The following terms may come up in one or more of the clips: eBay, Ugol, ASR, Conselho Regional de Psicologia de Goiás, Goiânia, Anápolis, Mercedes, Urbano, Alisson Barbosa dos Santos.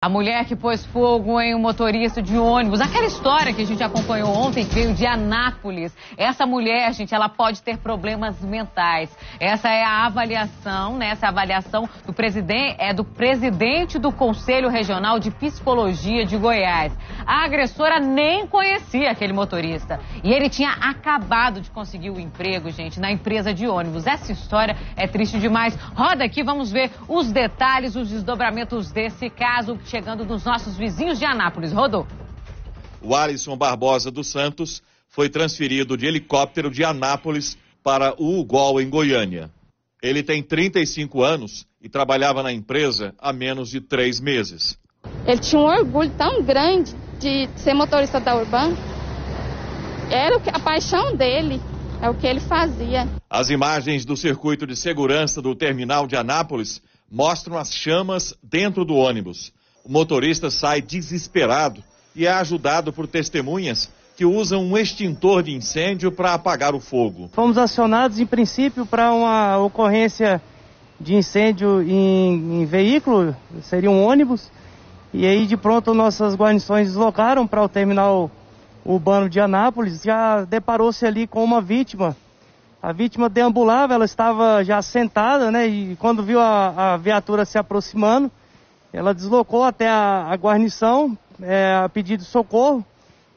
A mulher que pôs fogo em um motorista de ônibus, aquela história que a gente acompanhou ontem, que veio de Anápolis. Essa mulher, gente, ela pode ter problemas mentais. Essa é a avaliação, né? Essa é a avaliação do presidente do Conselho Regional de Psicologia de Goiás. A agressora nem conhecia aquele motorista. E ele tinha acabado de conseguir o emprego, gente, na empresa de ônibus. Essa história é triste demais. Roda aqui, vamos ver os detalhes, os desdobramentos desse caso, chegando dos nossos vizinhos de Anápolis. Rodou. O Alisson Barbosa dos Santos foi transferido de helicóptero de Anápolis para o Ugol, em Goiânia. Ele tem 35 anos e trabalhava na empresa há menos de 3 meses. Ele tinha um orgulho tão grande de ser motorista da Urbano. Era a paixão dele, é o que ele fazia. As imagens do circuito de segurança do terminal de Anápolis mostram as chamas dentro do ônibus. O motorista sai desesperado e é ajudado por testemunhas que usam um extintor de incêndio para apagar o fogo. Fomos acionados, em princípio, para uma ocorrência de incêndio em veículo, seria um ônibus, e aí de pronto nossas guarnições deslocaram para o terminal urbano de Anápolis. Já deparou-se ali com uma vítima. A vítima deambulava, ela estava já sentada, né, e quando viu a viatura se aproximando, ela deslocou até a guarnição a pedido de socorro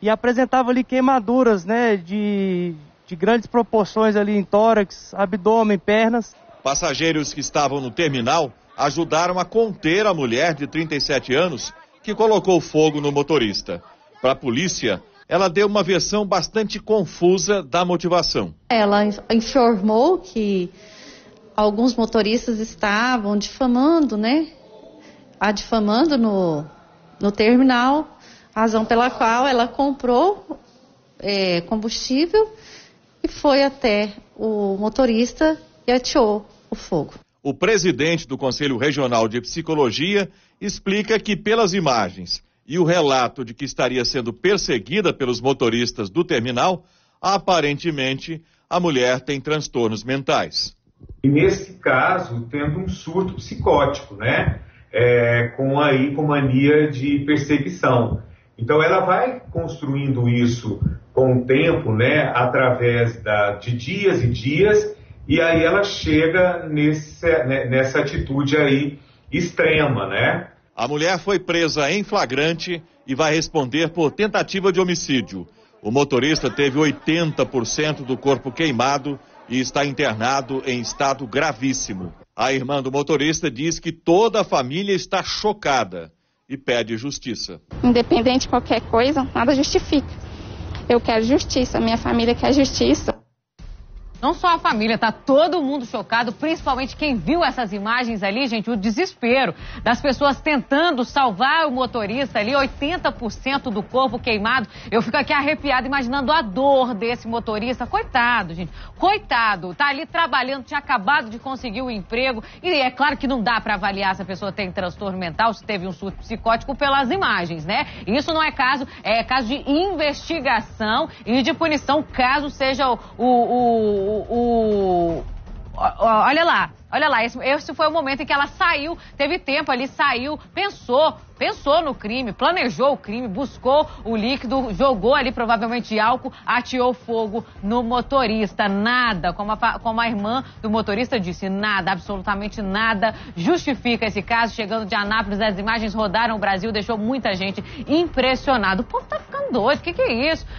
e apresentava ali queimaduras, né, de grandes proporções ali em tórax, abdômen, pernas. Passageiros que estavam no terminal ajudaram a conter a mulher de 37 anos que colocou fogo no motorista. Para a polícia, ela deu uma versão bastante confusa da motivação. Ela informou que alguns motoristas estavam difamando, né? Difamando no terminal, razão pela qual ela comprou combustível e foi até o motorista e ateou o fogo. O presidente do Conselho Regional de Psicologia explica que, pelas imagens e o relato de que estaria sendo perseguida pelos motoristas do terminal, aparentemente a mulher tem transtornos mentais. E nesse caso, tendo um surto psicótico, né? Com mania de perseguição. Então ela vai construindo isso com o tempo, né, através de dias e dias, e aí ela chega nessa atitude aí extrema, né? A mulher foi presa em flagrante e vai responder por tentativa de homicídio. O motorista teve 80% do corpo queimado e está internado em estado gravíssimo. A irmã do motorista diz que toda a família está chocada e pede justiça. Independente de qualquer coisa, nada justifica. Eu quero justiça, minha família quer justiça. Não só a família, tá todo mundo chocado, principalmente quem viu essas imagens ali, gente, o desespero das pessoas tentando salvar o motorista ali, 80% do corpo queimado. Eu fico aqui arrepiada imaginando a dor desse motorista. Coitado, gente, coitado, tá ali trabalhando, tinha acabado de conseguir o emprego e é claro que não dá pra avaliar se a pessoa tem transtorno mental, se teve um surto psicótico pelas imagens, né? Isso não é caso, é caso de investigação e de punição, caso seja Olha lá, esse foi o momento em que ela saiu, teve tempo ali, saiu, pensou no crime, planejou o crime, buscou o líquido, jogou ali provavelmente álcool, ateou fogo no motorista. Nada, como a irmã do motorista disse, nada, absolutamente nada justifica esse caso. Chegando de Anápolis, as imagens rodaram o Brasil, deixou muita gente impressionada. O povo tá ficando doido, o que é isso?